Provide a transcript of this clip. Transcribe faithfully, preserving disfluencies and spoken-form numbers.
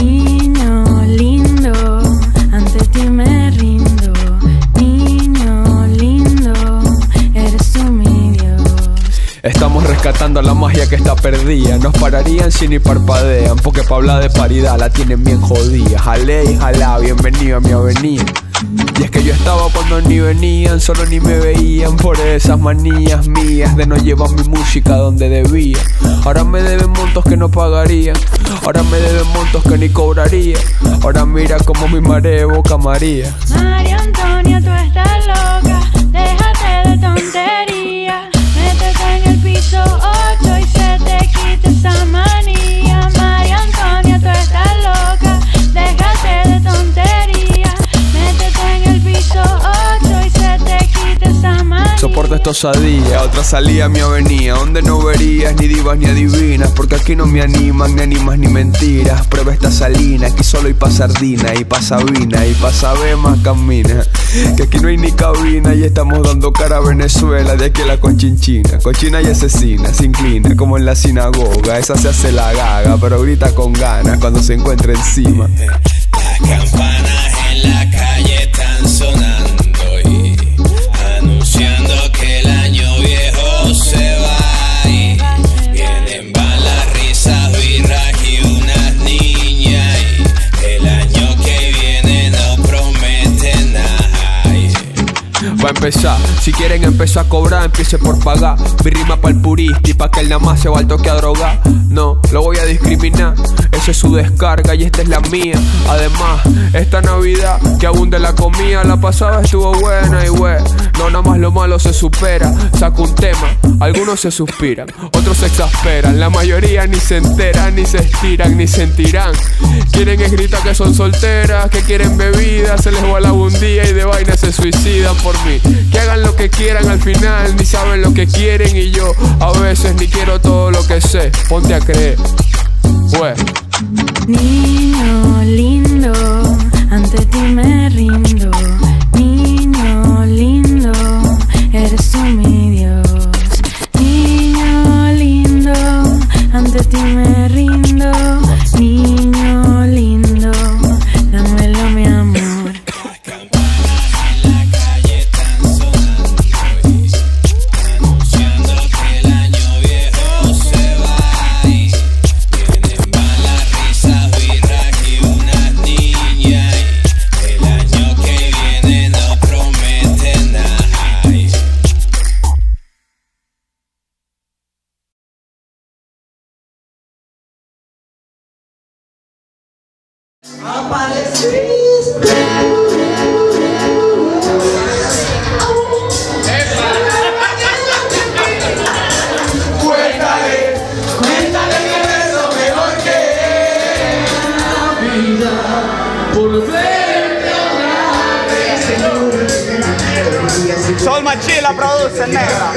Niño lindo, ante ti me rindo. Niño lindo, eres tú mi Dios. Estamos rescatando la magia que está perdida. Nos pararían si ni parpadean, porque pa' hablar de paridad la tienen bien jodida. Jalé y jalá, bienvenido a mi avenida. Y es que yo estaba cuando ni venían, solo ni me veían, por esas manías mías de no llevar mi música donde debía. Ahora me deben montos que no pagaría, ahora me deben montos que ni cobraría. Ahora mira como mi mareo boca María. María Antonia, tú estás loca, déjate de tontería. Métete en el piso ocho y se te quita esa manía. María Antonia, tú estás loca, déjate de tontería. Métete en el piso ocho y se te quita esa manía. Soporto esta osadía, otra salida a mi avenida, donde no verías ni divas ni adivinas, porque aquí no me animan ni animas ni mentiras. Prueba esta salina, aquí solo hay pa' sardina y pa' sabina y pa' saber más camina. Que aquí no hay ni cabina y estamos dando cara a Venezuela. De aquí a la Conchinchina, cochina y asesina, se inclina como en la sinagoga. Esa se hace la gaga, pero grita con ganas cuando se encuentra encima. Las campanas en la calle están sonando y anunciando que el año viejo se va. Y vienen balas, risas, birras y unas niñas. Y el año que viene no promete nada. Va a empezar. Si quieren empezar a cobrar, empiece por pagar. Mi rima pa'l purista y pa' que él nada más se va al toque a drogar. No, lo voy a discriminar. Esa es su descarga y esta es la mía. Además, esta Navidad que abunde la comida. La pasada estuvo buena y güey, no nada más lo malo se supera. Saco un tema, algunos se suspiran, otros se exasperan. La mayoría ni se enteran, ni se estiran, ni sentirán. Quieren es gritar que son solteras, que quieren bebidas. Se les va la bundía y de vaina se suicidan por mí. Que hagan lo que quieran al final, ni saben lo que quieren. Y yo a veces ni quiero todo lo que sé. Ponte a creer, güey. Niño lindo, ante ti me rindo. Niño lindo, eres tú mi Dios. Niño lindo, ante ti me rindo. Niño lindo, dámelo mi amor. Sol Machila produce, negra.